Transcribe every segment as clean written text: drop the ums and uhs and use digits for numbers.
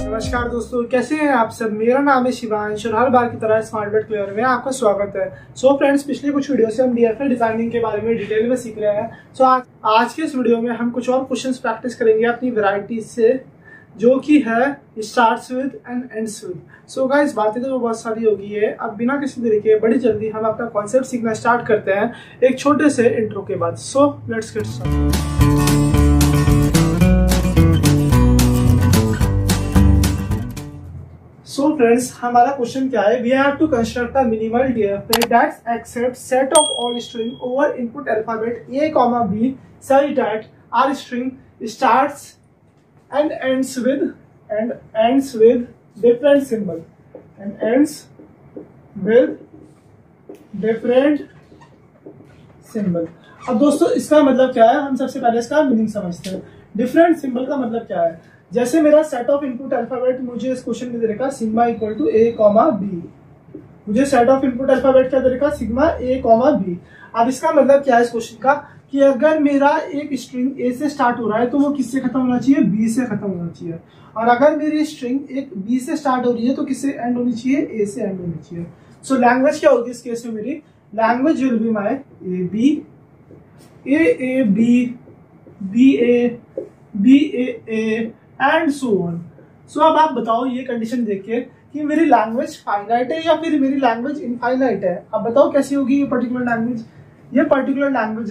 नमस्कार दोस्तों, कैसे हैं आप सब। मेरा नाम है शिवांश और हर बार की तरह स्मार्ट बट क्लेवर में आपका स्वागत है। सो फ्रेंड्स, पिछले कुछ वीडियो से हम DFA डिजाइनिंग के बारे में डिटेल में सीख रहे हैं। आज के इस वीडियो में हम कुछ और क्वेश्चंस प्रैक्टिस करेंगे अपनी वैरायटी से, जो कि है starts with and ends with. So guys, बातें तो बहुत सारी होगी है, अब बिना किसी तरीके बड़ी जल्दी हम अपना कॉन्सेप्ट सीखना स्टार्ट करते हैं एक छोटे से इंट्रो के बाद। So let's get started. So friends, हमारा क्वेश्चन क्या है। We have to construct a minimal DFA that accept set of all string over input alphabet A, B such that are string starts and ends with different symbol and ends with different symbol. अब दोस्तों, इसका मतलब क्या है, हम सबसे पहले इसका मीनिंग समझते हैं। डिफरेंट सिंबल का मतलब क्या है। जैसे मेरा सेट ऑफ इनपुट अल्फाबेट मुझे इस क्वेश्चन में दे रखा sigma equal to A, B। मुझे सेट ऑफ इनपुट अल्फाबेट क्या दे रखा सिग्मा A, B। अब इसका मतलब क्या है इस क्वेश्चन का, कि अगर मेरा एक स्ट्रिंग A से स्टार्ट हो रहा है तो वो किससे खत्म होना चाहिए, B से खत्म होना चाहिए। और अगर मेरी स्ट्रिंग एक B से स्टार्ट हो रही है तो किससे एंड होनी चाहिए, A से एंड होनी चाहिए। सो लैंग्वेज क्या होगी इस केस में, मेरी language will be my A, B, B, A, B, A, B, A, A and so on. So अब आप बताओ ये कंडीशन देख के कि मेरी लैंग्वेज फाइनाइट है या फिर मेरी लैंग्वेज इनफाइनाइट है। अब बताओ कैसी होगी ये पर्टिकुलर लैंग्वेज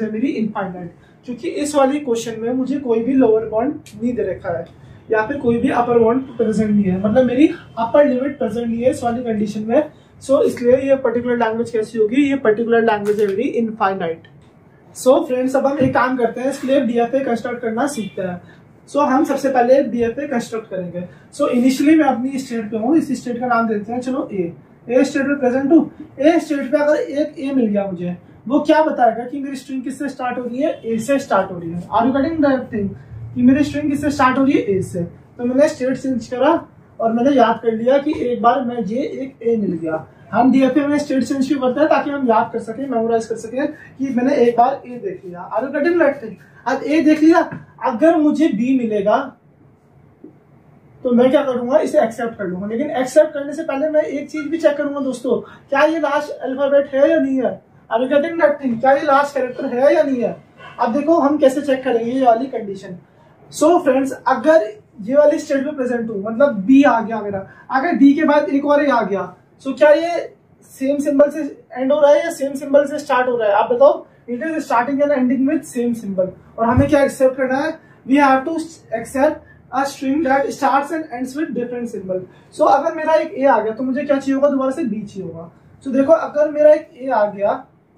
है मेरी इनफाइनाइट, क्योंकि इस वाली क्वेश्चन में मुझे कोई भी लोअर बाउंड नहीं दे रखा है या फिर कोई भी अपर बाउंड प्रेजेंट नहीं है, मतलब मेरी अपर लिमिट प्रेजेंट नहीं है इस वाली कंडीशन में। सो इसलिए ये पर्टिकुलर लैंग्वेज कैसी होगी, ये पर्टिकुलर लैंग्वेज है मेरी इनफाइनाइट। सो फ्रेंड्स, अब हम एक काम करते हैं, इसके लिए DFA कंस्ट्रक्ट करना सीखते हैं। सो हम सबसे पहले DFA कंस्ट्रक्ट करेंगे। सो इनिशियली मैं अपनी स्टेट पे हूँ, इस स्टेट का नाम देते हैं, चलो A स्टेट पे प्रेजेंट हूँ। A स्टेट पे अगर एक A मिल गया मुझे, वो क्या बताएगा कि मेरी स्ट्रिंग किससे स्टार्ट हो रही है, A से स्टार्ट हो रही है। Are you getting that thing, कि मेरी स्ट्रिंग किससे स्टार्ट हो रही है, A से। तो मैंने स्टेट चेंज करा और मैंने याद कर लिया कि एक बार मैं एक A मिल गया। हम DFA में स्टेट चेंज क्यों करते हैं, ताकि हम याद कर सकें, मेमोराइज कर सकें कि मैंने एक बार A देख लिया। Are you getting that thing, अब A देख लिया, अगर मुझे B मिलेगा तो मैं क्या करूंगा, इसे एक्सेप्ट कर लूंगा। लेकिन एक्सेप्ट करने से पहले मैं एक चीज भी चेक करूंगा दोस्तों, क्या ये लास्ट अल्फाबेट है या नहीं है, are you getting that thing, क्या ये लास्ट कैरेक्टर है या नहीं है। अब देखो हम कैसे चेक करेंगे ये वाली कंडीशन। सो फ्रेंड्स, अगर ये वाली स्टेट में प्रेजेंट हूं, मतलब B आ गया मेरा, अगर D के बाद एक और A आ गया, सो क्या ये सेम सिंबल से एंड हो रहा है या सेम सिंबल से स्टार्ट हो रहा है, आप बताओ। It is starting and ending with same symbol. और हमें क्या एक्सेप्ट करना है, we have to accept a string that starts and ends with different symbol. So अगर मेरा एक A आ गया तो मुझे क्या चाहिए होगा, दोबारा से B चाहिए होगा। सो देखो, अगर मेरा एक A आ गया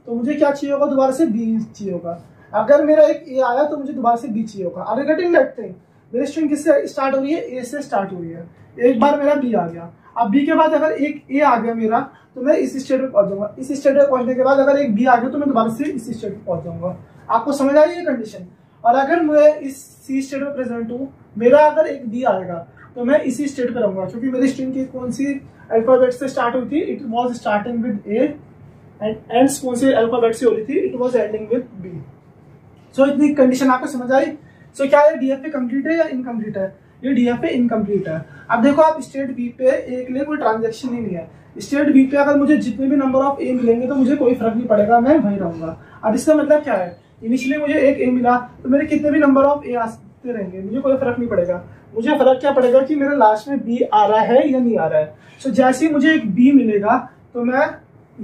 तो मुझे क्या चाहिए होगा, दोबारा से B चाहिए होगा। अगर मेरा एक A आया तो मुझे दोबारा से B चाहिए होगा। Are you getting that thing, मेरी स्ट्रिंग किससे स्टार्ट हो रही है, A से स्टार्ट हो रही है। एक बार मेरा B आ गया, अब B के बाद अगर एक A आ गया मेरा तो मैं इस स्टेट पे पहुंच जाऊंगा। इस स्टेट पे पहुंचने के बाद अगर एक B आ गया तो मैं दोबारा से इस स्टेट पे पहुंच जाऊंगा। आपको समझ आ रही है कंडीशन। और अगर मैं इस C स्टेट पे प्रेजेंट हूँ, मेरा अगर एक B आएगा तो मैं इसी स्टेट पे रहूंगा, क्योंकि मेरी स्ट्रिंग की कौन सी अल्फाबेट से स्टार्ट हुई थी, it was starting with A and ends कौन सी अल्फाबेट से हो रही थी, it was ending with B। So इतनी कंडीशन आपको समझ आई। सो क्या ये DFA कंप्लीट है या इनकम्प्लीट है, ये DFA इनकम्प्लीट है। अब देखो, आप स्टेट B पे A के लिए कोई ट्रांजेक्शन ही नहीं है। स्टेट B पे अगर मुझे जितने भी नंबर ऑफ A मिलेंगे तो मुझे कोई फर्क नहीं पड़ेगा, मैं वहीं रहूंगा। अब इसका मतलब क्या है, इनिशियली मुझे एक A मिला तो मेरे कितने भी नंबर ऑफ A आते रहेंगे, मुझे कोई फर्क नहीं पड़ेगा। मुझे फर्क क्या पड़ेगा कि मेरा लास्ट में B आ रहा है या नहीं आ रहा है। सो जैसे ही मुझे एक B मिलेगा तो मैं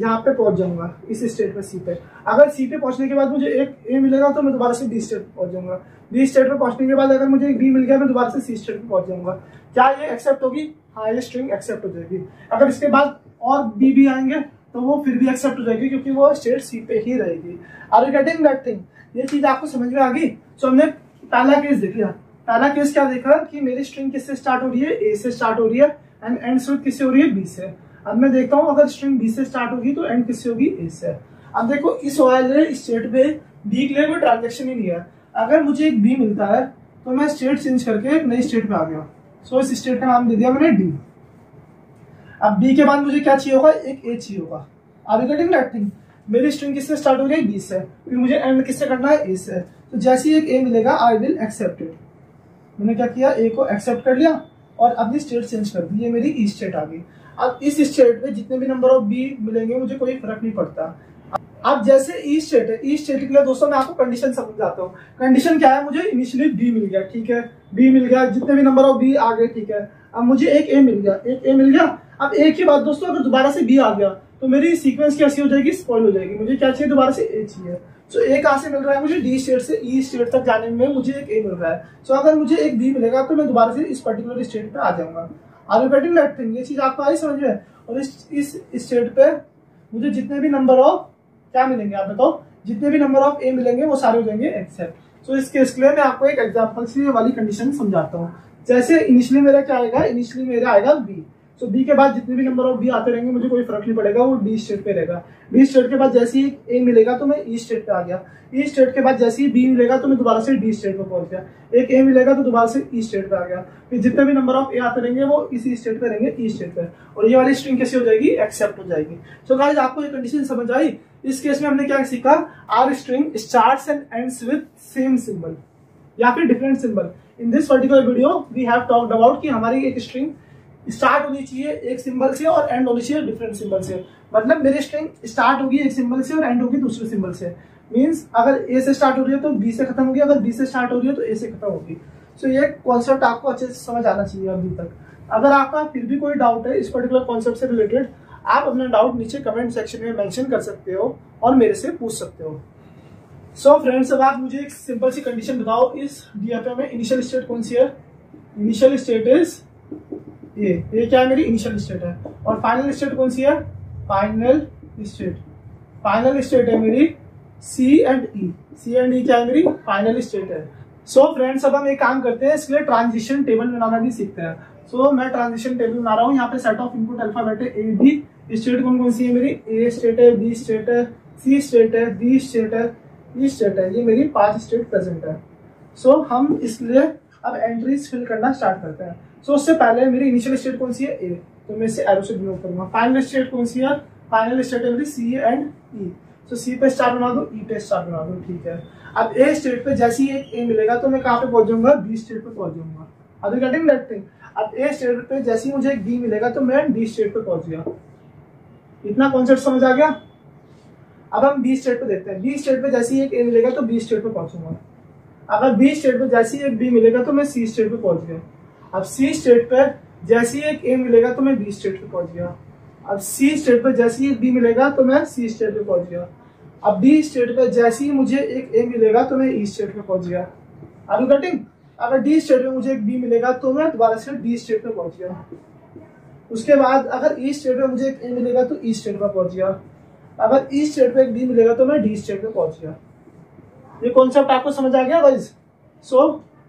यहाँ पे पहुंच जाऊंगा, इस स्टेट पे C पे। अगर C पे पहुंचने के बाद मुझे एक A मिलेगा तो मैं दोबारा से B स्टेट पे पहुंच जाऊंगा। B स्टेट पे पहुंचने के बाद अगर मुझे एक B मिल गया, मैं दोबारा से C स्टेट पे पहुंच जाऊंगा। क्या ये एक्सेप्ट होगी, हाँ ये स्ट्रिंग एक्सेप्ट हो जाएगी। अगर इसके बाद और B भी आएंगे तो वो फिर भी एक्सेप्ट हो जाएगी, क्योंकि वो स्टेट C पे ही रहेगी। Are you getting that thing, ये चीज आपको समझ में आ गई। सो हमने पहला केस देख लिया। पहला केस क्या देखा, कि मेरी स्ट्रिंग किससे स्टार्ट हो रही है, A से स्टार्ट हो रही है एंड एंड्स विद किससे हो रही है, B से। अब मैं देखता हूँ अगर स्ट्रिंग B से स्टार्ट होगी तो एंड किससे होगी, A से। अब देखो, इस वाले स्टेट पे B के लिए कोई ट्रांजेक्शन ही नहीं है। अगर मुझे एक B मिलता है तो मैं स्टेट चेंज करके एक नई स्टेट पे आ गया। सो इस स्टेट का नाम दे दिया मैंने D। अब B के बाद मुझे क्या चाहिए होगा, एक A चाहिए होगा। Are you getting that thing. मेरी स्ट्रिंग किससे स्टार्ट हो जाएगी बी से, फिर मुझे एंड किससे करना है ए से। तो जैसे ही एक ए मिलेगा आई विल एक्सेप्ट इट। मैंने क्या किया, ए को एक्सेप्ट कर लिया और अपनी स्टेट चेंज कर दी, ये मेरी ई स्टेट आ गई। अब इस स्टेट में जितने भी नंबर ऑफ बी मिलेंगे मुझे कोई फर्क नहीं पड़ता। अब जैसे ई स्टेट है, ई स्टेट के लिए दोस्तों मैं आपको कंडीशन समझाता हूँ। कंडीशन क्या है, मुझे इनिशियली बी मिल गया, ठीक है, बी मिल गया, जितने भी नंबर ऑफ बी आ गए, ठीक है। अब मुझे एक ए मिल गया, एक ए मिल गया। अब ए के बाद दोस्तों अगर दोबारा से बी आ गया तो मेरी सीक्वेंस कैसी हो जाएगी, स्पॉइल हो जाएगी। मुझे क्या चाहिए, दोबारा से ए चाहिए। सो ए कहाँ से मिल रहा है, मुझे डी स्टेट से ई स्टेट तक जाने में मुझे एक ए मिल रहा है। सो अगर मुझे एक बी मिलेगा तो मैं दोबारा से इस पर्टिकुलर स्टेट पे आ जाऊंगा। Are you getting that thing, ये चीज आपको आई समझ में। और इस स्टेट पे मुझे जितने भी नंबर ऑफ क्या मिलेंगे, आप बताओ, जितने भी नंबर ऑफ ए मिलेंगे वो सारे हो जाएंगे एक्सेप्ट। सो इस केस के लिए मैं आपको एक एग्जांपल से वाली कंडीशन समझाता हूँ। जैसे इनिशियली मेरा क्या आएगा, इनिशियली मेरा आएगा बी। सो बी के बाद जितने भी नंबर ऑफ बी आते रहेंगे मुझे कोई फर्क नहीं पड़ेगा, वो डी स्टेट पे रहेगा। डी स्टेट के बाद जैसे ही ए मिलेगा तो मैं ई स्टेट पे आ गया। ई स्टेट के बाद जैसे ही बी मिलेगा तो मैं दोबारा से डी स्टेट पे पहुंच गया। एक ए मिलेगा तो दोबारा से ई स्टेट पे आ गया। फिर जितने भी नंबर ऑफ ए आते रहेंगे वो इसी स्टेट पे रहेंगे, ई स्टेट पे। और ये वाली स्ट्रिंग कैसी हो जाएगी, एक्सेप्ट हो जाएगी। सो गाइस आपको ये कंडीशन समझ आई। इस केस में हमने क्या सीखा, our string starts and ends with same symbol या फिर different symbol. In this particular video we have talked about कि हमारी एक स्ट्रिंग स्टार्ट होनी चाहिए एक सिंबल से और एंड होनी चाहिए डिफरेंट सिंबल से। मतलब मेरी स्ट्रिंग स्टार्ट होगी एक सिंबल से और एंड होगी दूसरे सिंबल से। मींस अगर ए से स्टार्ट हो रही है तो बी से खत्म होगी, अगर बी से स्टार्ट हो रही है तो ए से खत्म होगी। सो ये कॉन्सेप्ट आपको अच्छे से समझ आना चाहिए अभी तक। अगर आपका फिर भी कोई डाउट है इस पर्टिकुलर कॉन्सेप्ट से रिलेटेड, आप अपना डाउट नीचे कमेंट सेक्शन में मेंशन कर सकते हो और मेरे से पूछ सकते हो। सो फ्रेंड्स अब आप मुझे एक सिंपल सी कंडीशन बताओ, इस डीएफए में इनिशियल स्टेट कौन सी है। इनिशियल स्टेट इज ये क्या है, मेरी इनिशियल स्टेट है। और फाइनल स्टेट कौन सी है, फाइनल स्टेट। फाइनल स्टेट है मेरी सी एंड ई। सी एंड ई क्या है, मेरी फाइनल स्टेट है। सो फ्रेंड्स अब हम एक काम करते हैं, इसके लिए ट्रांजिशन टेबल बनाना भी सीखते हैं। सो मैं ट्रांजिशन टेबल बना रहा हूँ। यहाँ पे सेट ऑफ इनपुट अल्फाबेट है, ए बी स्टेट कौन कौन सी है मेरी, ए स्टेट है, बी स्टेट है, सी स्टेट है, डी स्टेट है, ई स्टेट है। ये मेरी 5 स्टेट प्रेजेंट है। सो हम इसलिए अब एंट्रीज फिल करना स्टार्ट करते हैं। सो उससे पहले मेरी इनिशियल स्टेट कौन सी है, ए, तो मैं इसे एरो से डिनोट करूंगा। फाइनल स्टेट कौन सी है, फाइनल स्टेट है मेरी सी एंड ई। सो सी पे स्टार बना दो, ई पे स्टार बना दो, ठीक है। अब ए स्टेट पे जैसे ही एक ए मिलेगा तो मैं कहाँ पे पहुंच जाऊंगा, बी स्टेट पे पहुंच जाऊंगा। अब गेटिंग दैट थिंग, अब ए स्टेट पे जैसे ही मुझे एक बी मिलेगा तो मैं डी स्टेट पे पहुंच गया। इतना कॉन्सेप्ट समझ आ गया। अब हम बी स्टेट पे देखते हैं। बी स्टेट पे जैसे ही एक ए मिलेगा तो बी स्टेट पे पहुंचूंगा। अगर बी स्टेट पे जैसे ही एक बी मिलेगा तो मैं सी स्टेट पे पहुंच गया। अब सी स्टेट पर जैसे ही एक ए मिलेगा तो मैं बी स्टेट पे पहुंच गया। अब सी स्टेट पर जैसे ही एक बी मिलेगा तो मैं सी स्टेट पे पहुंच गया। अब बी स्टेट पर जैसे ही मुझे एक ए मिलेगा तो मैं ई स्टेट पे पहुंच गया। Are you getting. अगर डी स्टेट में मुझे एक बी मिलेगा तो मैं दोबारा से डी स्टेट पे पहुंच गया। उसके बाद अगर ई स्टेट में मुझे एक ए मिलेगा तो ई स्टेट पर पहुंच गया। अगर ई स्टेट पे एक बी मिलेगा तो मैं डी स्टेट पे पहुंच गया। ये कॉन्सेप्ट आपको समझ आ गया गाइस। सो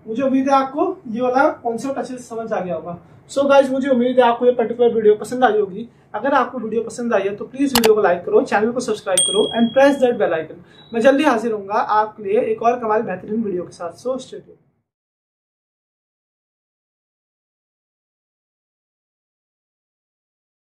मुझे उम्मीद है आपको ये वाला कॉन्सेप्ट अच्छे से समझ आ गया होगा। सो गाइस मुझे उम्मीद है आपको ये पर्टिकुलर वीडियो पसंद आई होगी। अगर आपको वीडियो पसंद आई है तो प्लीज वीडियो को लाइक करो, चैनल को सब्सक्राइब करो and press that bell icon. मैं जल्दी हाजिर होऊंगा आपके लिए एक और कमाल बेहतरीन वीडियो के साथ। So stay tuned.